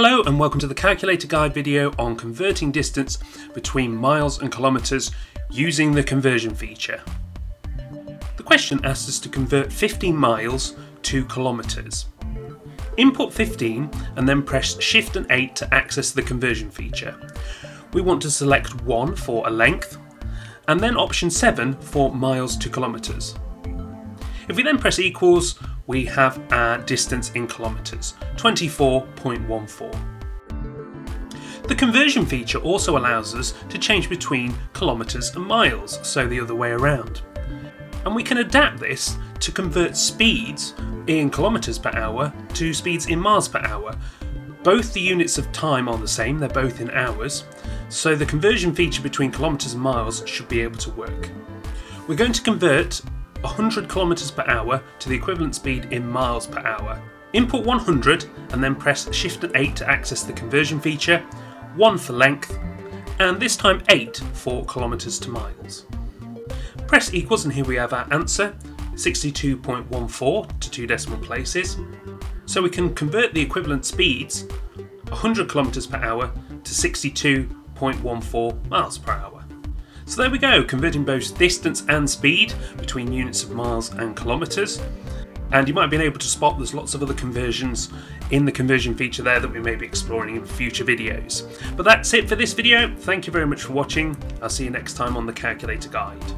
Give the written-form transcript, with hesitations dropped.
Hello and welcome to the Calculator Guide video on converting distance between miles and kilometres using the conversion feature. The question asks us to convert 15 miles to kilometres. Input 15 and then press Shift and 8 to access the conversion feature. We want to select 1 for a length and then option 7 for miles to kilometres. If we then press equals, we have our distance in kilometres, 24.14. The conversion feature also allows us to change between kilometres and miles, so the other way around. And we can adapt this to convert speeds in kilometres per hour to speeds in miles per hour. Both the units of time are the same, they're both in hours, so the conversion feature between kilometres and miles should be able to work. We're going to convert 100 kilometers per hour to the equivalent speed in miles per hour. Input 100 and then press Shift and 8 to access the conversion feature, 1 for length and this time 8 for kilometers to miles. Press equals and here we have our answer, 62.14 to 2 decimal places. So we can convert the equivalent speeds, 100 kilometers per hour to 62.14 miles per hour. So there we go, converting both distance and speed between units of miles and kilometres. And you might have been able to spot there's lots of other conversions in the conversion feature there that we may be exploring in future videos. But that's it for this video. Thank you very much for watching. I'll see you next time on the Calculator Guide.